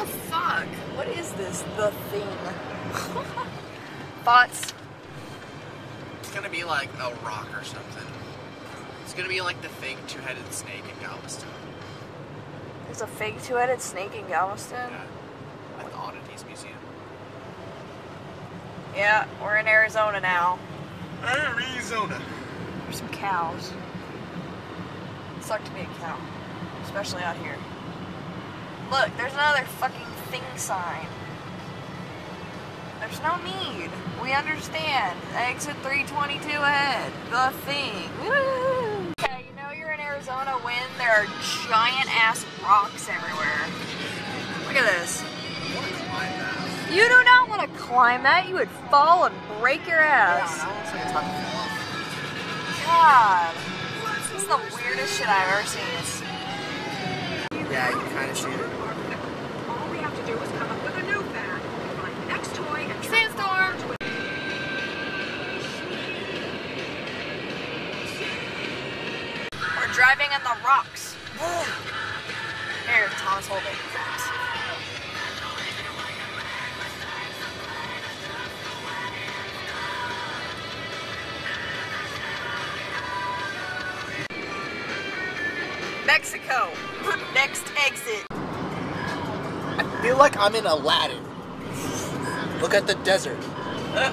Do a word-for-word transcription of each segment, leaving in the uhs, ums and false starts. the fuck? What is this? The thing. Thoughts? It's gonna be like a rock or something. It's gonna be like the fake two-headed snake in Galveston. There's a fake two-headed snake in Galveston? Yeah. At the Oddities Museum. Yeah, we're in Arizona now. Arizona. There's some cows. It sucked to be a cow. Especially out here. Look, there's another fucking thing sign. There's no need. We understand. Exit three twenty-two ahead. The thing. Woo! Okay, you know you're in Arizona when there are giant-ass rocks everywhere. Look at this. You do not want to climb that. You would fall and break your ass. God. This is the weirdest shit I've ever seen. Yeah, you can kind of see it. All we have to do is come up with a notepad, find the next toy, and sandstorm. We're driving in the rocks. Here, Thomas, hold it. Mexico. Next exit. I feel like I'm in Aladdin. Look at the desert. Uh.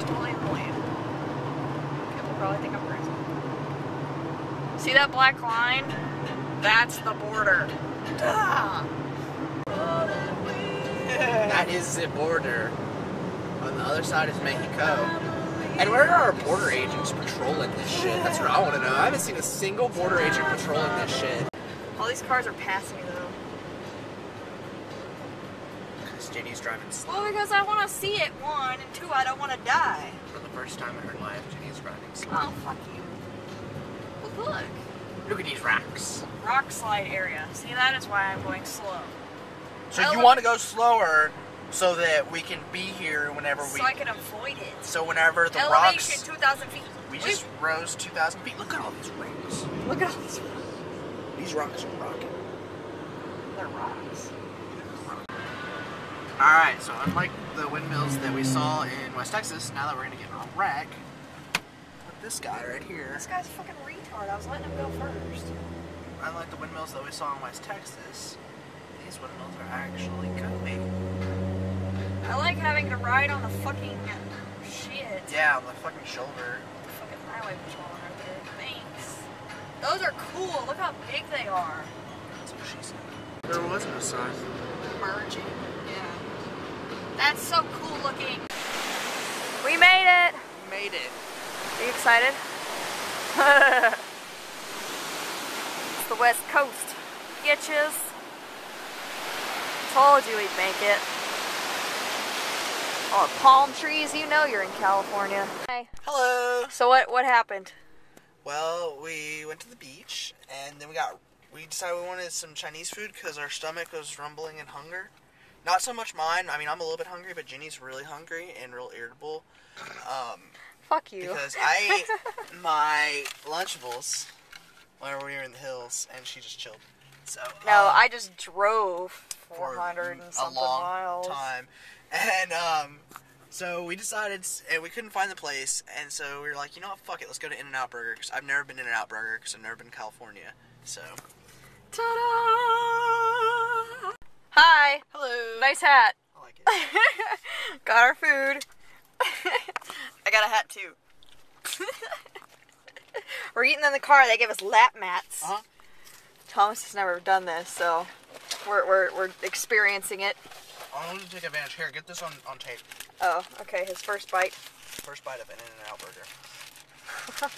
Totally bland. People probably think I'm crazy. See that black line? That's the border. Ah. That is the border. On the other side is Mexico. And where are our border agents patrolling this shit? That's what I want to know. I haven't seen a single border agent patrolling this shit. All these cars are passing me, though. Because J D's driving slow. Well, because I want to see it, one, and two, I don't want to die. For the first time in her life, J D's driving slow. Oh, fuck you. Well, look. Look at these rocks. Rock slide area. See, that is why I'm going slow. So I you want to go slower... So that we can be here whenever so we... So I can avoid it. So whenever the elevation, rocks... Elevation, two thousand feet. We Wait. just rose two thousand feet. Look at all these rocks. Look at all these rocks. These rocks are rocking. They're rocks. Alright, so unlike the windmills that we saw in West Texas, now that we're going to get in a wreck, with this guy right here... This guy's a fucking retard. I was letting him go first. Unlike the windmills that we saw in West Texas, these windmills are actually going. I like having to ride on the fucking shit. Yeah, on the fucking shoulder. The fucking highway patrol right there. Thanks. Those are cool. Look how big they are. That's what she said. There was no sign. Merging. Yeah. That's so cool looking. We made it. We made it. Are you excited? It's the West Coast. Bitches. Told you we'd make it. Oh, palm trees, you know you're in California. Hi. Hello. So what what happened? Well, we went to the beach, and then we got, we decided we wanted some Chinese food because our stomach was rumbling in hunger. Not so much mine. I mean, I'm a little bit hungry, but Jenny's really hungry and real irritable. Um, Fuck you. Because I ate my Lunchables when we were in the hills, and she just chilled. So No, um, I just drove four hundred and something miles. A long time. And, um, so we decided, and we couldn't find the place, and so we were like, you know what, fuck it, let's go to In-N-Out Burger, because I've never been to In-N-Out Burger, because I've never been to California, so. Ta-da! Hi! Hello! Nice hat! I like it. Got our food. I got a hat, too. We're eating in the car, they gave us lap mats. Uh-huh. Thomas has never done this, so we're, we're, we're experiencing it. I wanted to take advantage. Here, get this on, on tape. Oh, okay. His first bite. First bite of an In-N-Out Burger.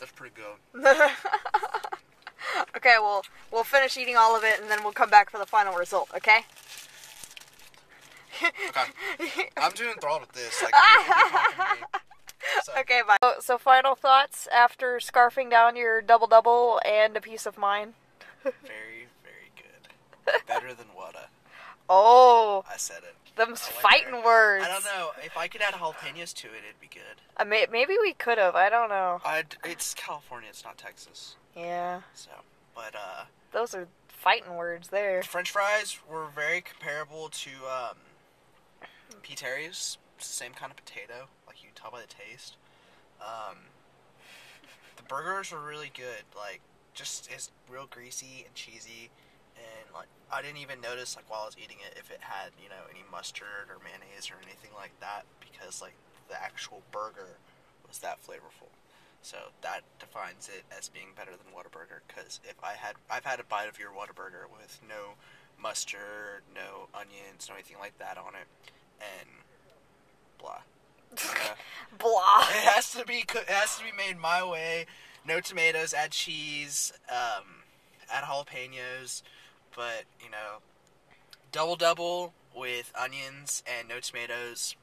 That's pretty good. Okay, well, we'll finish eating all of it, and then we'll come back for the final result, okay? Okay. I'm too enthralled with this. Like, So. Okay, bye. So, so final thoughts after scarfing down your double-double and a piece of mine? Very, very good. Better than Whata. Oh. I said it. Them's fighting words. I don't know. If I could add jalapenos to it, it'd be good. Uh, may maybe we could have. I don't know. I'd, it's California. It's not Texas. Yeah. So, but uh. Those are fighting words there. French fries were very comparable to um, P. Terry's. It's the same kind of potato. Like, you can tell by the taste. Um, the burgers were really good. Like, just it's real greasy and cheesy. And, like, I didn't even notice, like, while I was eating it if it had, you know, any mustard or mayonnaise or anything like that, because, like, the actual burger was that flavorful. So that defines it as being better than Whataburger, because if I had, I've had a bite of your Whataburger with no mustard, no onions, no anything like that on it, and blah. Uh, blah. It has to be, it has to be made my way. No tomatoes, add cheese, um, add jalapenos. But, you know, double-double with onions and no tomatoes,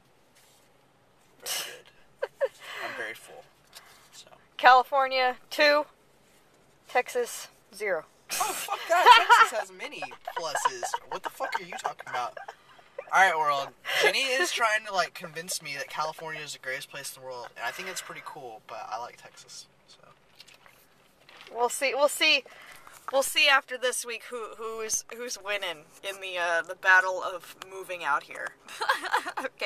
very good. I'm very full. So. California, two. Texas, zero. Oh, fuck that. Texas has many pluses. What the fuck are you talking about? Alright, world. Jenny is trying to, like, convince me that California is the greatest place in the world. And I think it's pretty cool, but I like Texas. So. We'll see. We'll see. We'll see after this week who who's who's winning in the uh, the battle of moving out here. Okay.